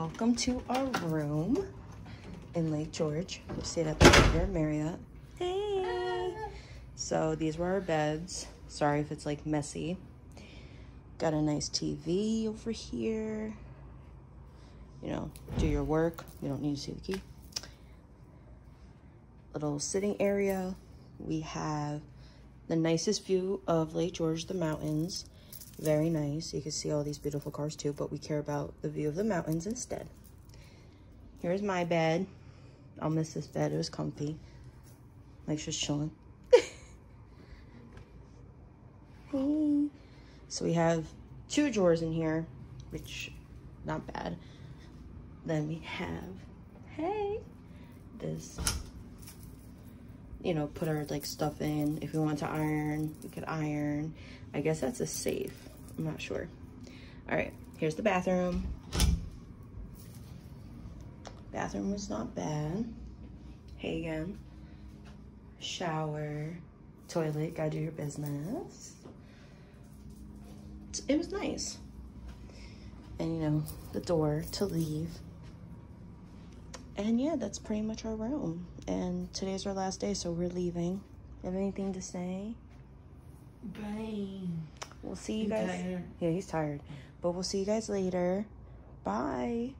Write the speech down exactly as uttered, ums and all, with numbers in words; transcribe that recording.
welcome to our room in Lake George. We stayed at the Courtyard Marriott. Hey! So these were our beds. Sorry if it's like messy. Got a nice T V over here. You know, do your work. You don't need to see the key. Little sitting area. We have the nicest view of Lake George, the mountains. Very nice. You can see all these beautiful cars too, but we care about the view of the mountains instead. Here's my bed. I'll miss this bed. It was comfy. Mike's just chilling. Hey. So we have two drawers in here, which not bad. Then we have, hey, this, you know, put our like stuff in. If we want to iron, we could iron. I guess that's a safe. I'm not sure. All right, here's the bathroom. Bathroom was not bad. Hey again. Shower, toilet, gotta do your business. It was nice. And you know, the door to leave. And yeah, that's pretty much our room. And today's our last day, so we're leaving. You have anything to say? Bye. We'll see you I'm guys. Tired. Yeah, he's tired. But we'll see you guys later. Bye.